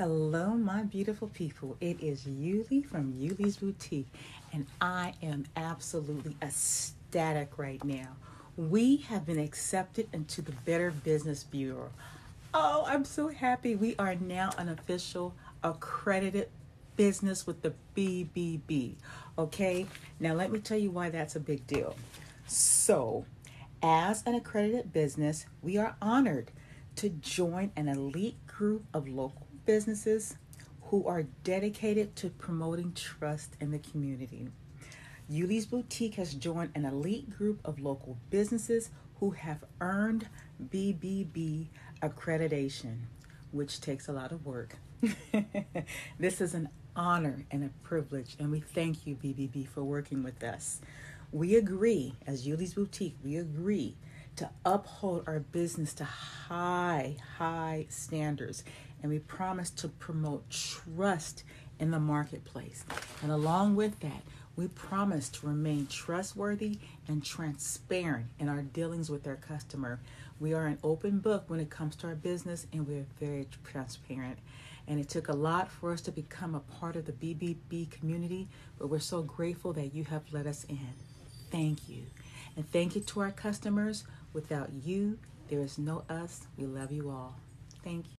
Hello, my beautiful people. It is Uylee from Uylee's Boutique, and I am absolutely ecstatic right now. We have been accepted into the Better Business Bureau. Oh, I'm so happy. We are now an official accredited business with the BBB. Okay, now let me tell you why that's a big deal. So, as an accredited business, we are honored to join an elite group of local businesses who are dedicated to promoting trust in the community. Uylee's Boutique has joined an elite group of local businesses who have earned BBB accreditation, which takes a lot of work. This is an honor and a privilege, and we thank you, BBB, for working with us. We agree, as Uylee's Boutique, we agree to uphold our business to high standards, and we promise to promote trust in the marketplace. And along with that, we promise to remain trustworthy and transparent in our dealings with our customer. We are an open book when it comes to our business, and we're very transparent. And it took a lot for us to become a part of the BBB community, but we're so grateful that you have let us in. Thank you. And thank you to our customers. Without you, there is no us. We love you all. Thank you.